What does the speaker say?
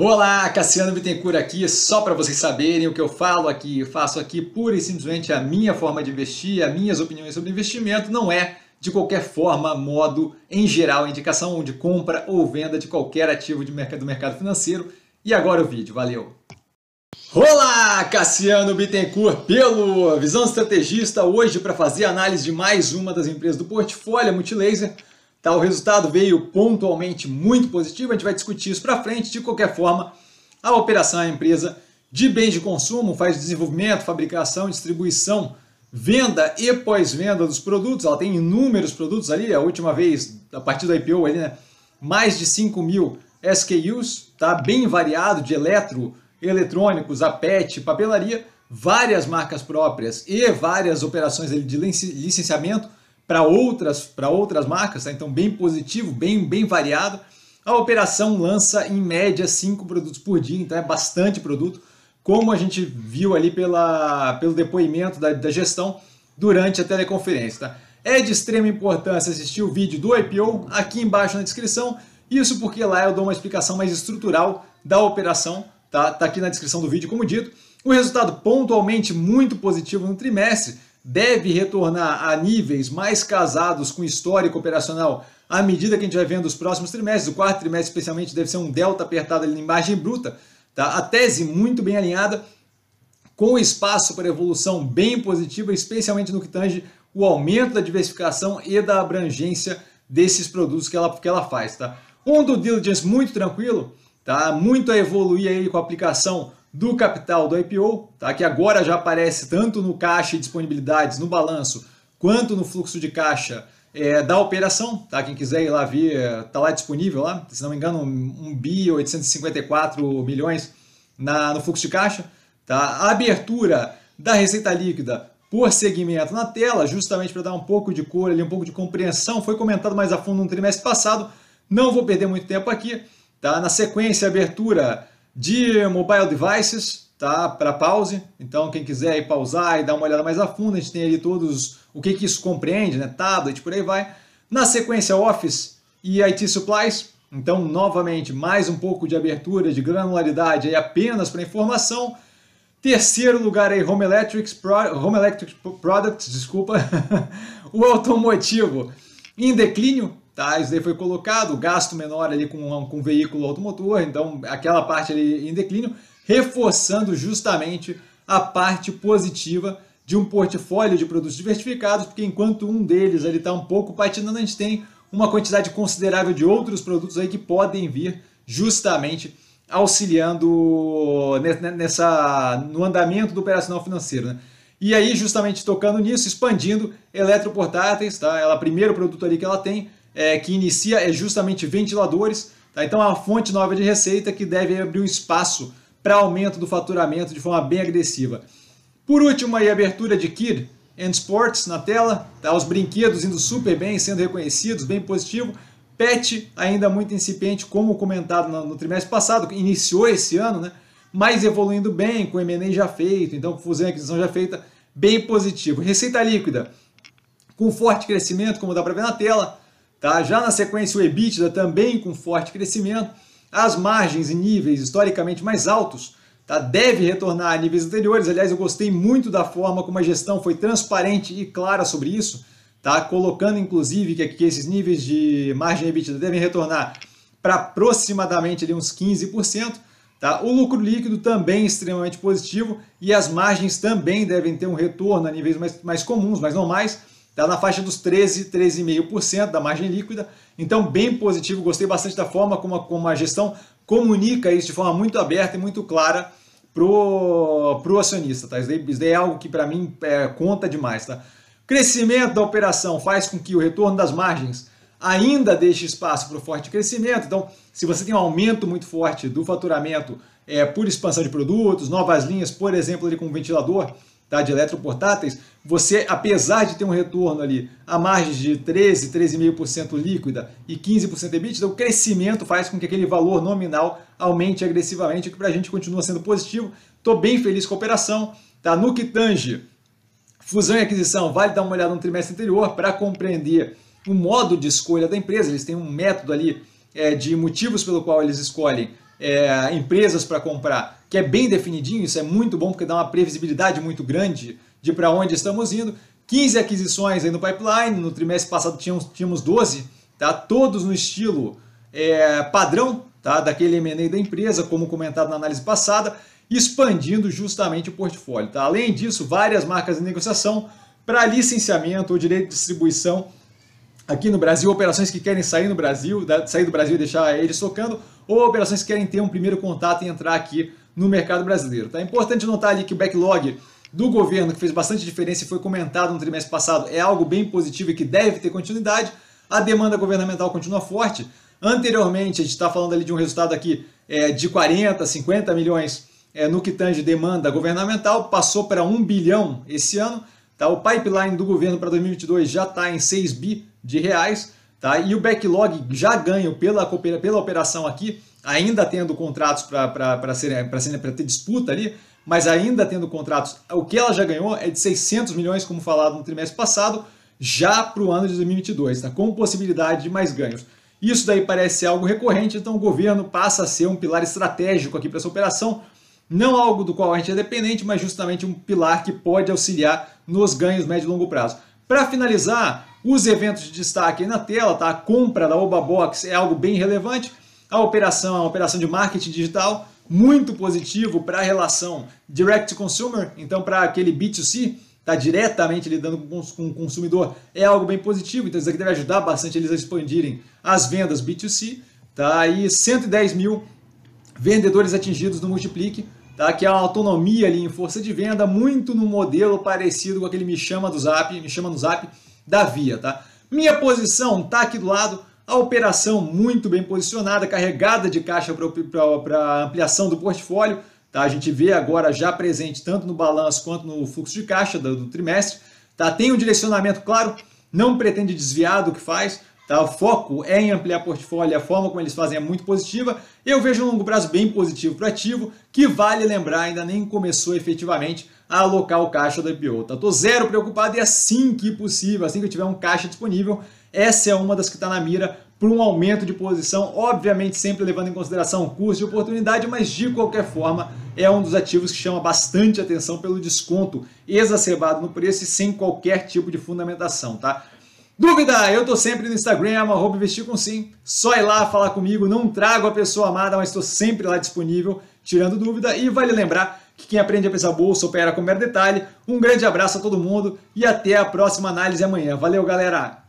Olá, Cassiano Bittencourt aqui, só para vocês saberem o que eu falo aqui, eu faço aqui pura e simplesmente a minha forma de investir, as minhas opiniões sobre investimento, não é de qualquer forma, modo, em geral, indicação de compra ou venda de qualquer ativo do mercado financeiro. E agora o vídeo, valeu! Olá, Cassiano Bittencourt pelo Visão do Estrategista, hoje para fazer a análise de mais uma das empresas do portfólio, a Multilaser. Tá, o resultado veio pontualmente muito positivo, a gente vai discutir isso para frente. De qualquer forma, a operação é uma empresa de bens de consumo, faz desenvolvimento, fabricação, distribuição, venda e pós-venda dos produtos. Ela tem inúmeros produtos ali, a última vez, a partir do IPO, ali, né, mais de 5 mil SKUs, tá, bem variado, de eletrônicos, a PET, papelaria, várias marcas próprias e várias operações ali de licenciamento, para outras marcas, tá? Então bem positivo, bem variado. A operação lança em média 5 produtos por dia, então é bastante produto, como a gente viu ali pelo depoimento da gestão durante a teleconferência. Tá? É de extrema importância assistir o vídeo do IPO aqui embaixo na descrição, isso porque lá eu dou uma explicação mais estrutural da operação, tá aqui na descrição do vídeo, como dito. O resultado pontualmente muito positivo no trimestre, deve retornar a níveis mais casados com histórico operacional à medida que a gente vai vendo os próximos trimestres. O quarto trimestre, especialmente, deve ser um delta apertado ali em margem bruta. Tá? A tese muito bem alinhada, com espaço para evolução bem positiva, especialmente no que tange o aumento da diversificação e da abrangência desses produtos que ela faz. Tá? Um due diligence muito tranquilo, tá? Muito a evoluir aí com a aplicação do capital do IPO, tá? Que agora já aparece tanto no caixa e disponibilidades, no balanço, quanto no fluxo de caixa da operação. Tá? Quem quiser ir lá ver, está lá disponível, lá, se não me engano, 1.854 bilhões no fluxo de caixa. Tá? A abertura da receita líquida por segmento na tela, justamente para dar um pouco de cor, ali, um pouco de compreensão, foi comentado mais a fundo no trimestre passado, não vou perder muito tempo aqui. Tá? Na sequência, a abertura de mobile devices, tá, para pause, então quem quiser ir pausar e dar uma olhada mais a fundo, a gente tem ali todos o que isso compreende, né, tablet, por aí vai. Na sequência, Office e IT Supplies, então novamente mais um pouco de abertura, de granularidade aí apenas para informação. Terceiro lugar aí, Home Electric Products, desculpa, o automotivo em declínio. Tá, isso daí foi colocado, gasto menor ali com veículo automotor, então aquela parte ali em declínio, reforçando justamente a parte positiva de um portfólio de produtos diversificados, porque enquanto um deles está um pouco patinando, a gente tem uma quantidade considerável de outros produtos aí que podem vir justamente auxiliando no andamento do operacional financeiro, né? E aí justamente tocando nisso, expandindo eletroportáteis, tá? Ela, primeiro produto ali que ela tem, que inicia é justamente ventiladores, tá? Então é uma fonte nova de receita que deve abrir um espaço para aumento do faturamento de forma bem agressiva. Por último, aí, a abertura de Kid and Sports na tela, tá? Os brinquedos indo super bem, sendo reconhecidos, bem positivo. Pet ainda muito incipiente, como comentado no trimestre passado, que iniciou esse ano, né? Mas evoluindo bem, com M&A já feito, então com fusão e aquisição já feita, bem positivo. Receita líquida com forte crescimento, como dá para ver na tela. Tá? Já na sequência, o EBITDA também com forte crescimento, as margens em níveis historicamente mais altos, tá? Deve retornar a níveis anteriores. Aliás, eu gostei muito da forma como a gestão foi transparente e clara sobre isso, tá? Colocando inclusive que esses níveis de margem EBITDA devem retornar para aproximadamente ali, uns 15%. Tá? O lucro líquido também extremamente positivo e as margens também devem ter um retorno a níveis mais comuns, mais normais. Está na faixa dos 13,5% da margem líquida, então bem positivo, gostei bastante da forma como a gestão comunica isso de forma muito aberta e muito clara para o acionista. Tá? Isso daí é algo que para mim conta demais. Tá? Crescimento da operação faz com que o retorno das margens ainda deixe espaço para o forte crescimento, então se você tem um aumento muito forte do faturamento por expansão de produtos, novas linhas, por exemplo, ali com o ventilador, tá, de eletroportáteis, você, apesar de ter um retorno ali a margem de 13,5% líquida e 15% EBITDA, o crescimento faz com que aquele valor nominal aumente agressivamente, o que para a gente continua sendo positivo. Estou bem feliz com a operação. Tá? No que tange fusão e aquisição, vale dar uma olhada no trimestre anterior para compreender o modo de escolha da empresa. Eles têm um método ali de motivos pelo qual eles escolhem empresas para comprar, que é bem definidinho, isso é muito bom porque dá uma previsibilidade muito grande de para onde estamos indo. 15 aquisições aí no pipeline, no trimestre passado tínhamos 12, tá? Todos no estilo padrão, tá? Daquele M&A da empresa, como comentado na análise passada, expandindo justamente o portfólio. Tá? Além disso, várias marcas de negociação para licenciamento ou direito de distribuição aqui no Brasil, operações que querem sair no Brasil, sair do Brasil e deixar eles tocando, ou operações que querem ter um primeiro contato e entrar aqui no mercado brasileiro. Tá? É importante notar ali que o backlog do governo, que fez bastante diferença e foi comentado no trimestre passado, é algo bem positivo e que deve ter continuidade. A demanda governamental continua forte. Anteriormente, a gente está falando ali de um resultado aqui de 40, 50 milhões no que tange demanda governamental, passou para 1 bilhão esse ano. Tá? O pipeline do governo para 2022 já está em 6 bi de reais. Tá? E o backlog já ganho pela operação aqui, ainda tendo contratos para ter disputa ali, mas ainda tendo contratos, o que ela já ganhou é de 600 milhões, como falado no trimestre passado, já para o ano de 2022, tá? Com possibilidade de mais ganhos. Isso daí parece ser algo recorrente, então o governo passa a ser um pilar estratégico aqui para essa operação, não algo do qual a gente é dependente, mas justamente um pilar que pode auxiliar nos ganhos médio e longo prazo. Para finalizar, os eventos de destaque aí na tela, tá? A compra da Oba Box é algo bem relevante, a operação é uma operação de marketing digital, muito positivo para a relação direct to consumer, então para aquele B2C, tá diretamente lidando com o consumidor, é algo bem positivo, então isso aqui deve ajudar bastante eles a expandirem as vendas B2C, tá? E 110 mil vendedores atingidos no Multiplique, tá? Que é uma autonomia ali em força de venda, muito no modelo parecido com aquele me chama no zap da Via, tá? Minha posição tá aqui do lado. A operação muito bem posicionada, carregada de caixa para ampliação do portfólio. Tá? A gente vê agora já presente tanto no balanço quanto no fluxo de caixa do trimestre. Tá? Tem um direcionamento claro, não pretende desviar do que faz. Tá? O foco é em ampliar portfólio, a forma como eles fazem é muito positiva. Eu vejo um longo prazo bem positivo para o ativo, que vale lembrar, ainda nem começou efetivamente a alocar o caixa da IPO. Tá? Tô zero preocupado e assim que possível, assim que eu tiver um caixa disponível, essa é uma das que está na mira para um aumento de posição, obviamente sempre levando em consideração o custo de oportunidade, mas de qualquer forma é um dos ativos que chama bastante atenção pelo desconto exacerbado no preço e sem qualquer tipo de fundamentação, tá? Dúvida? Eu estou sempre no Instagram, @investircomsim, só ir lá falar comigo, não trago a pessoa amada, mas estou sempre lá disponível, tirando dúvida, e vale lembrar que quem aprende a pensar bolsa opera com mero detalhe. Um grande abraço a todo mundo e até a próxima análise amanhã. Valeu, galera!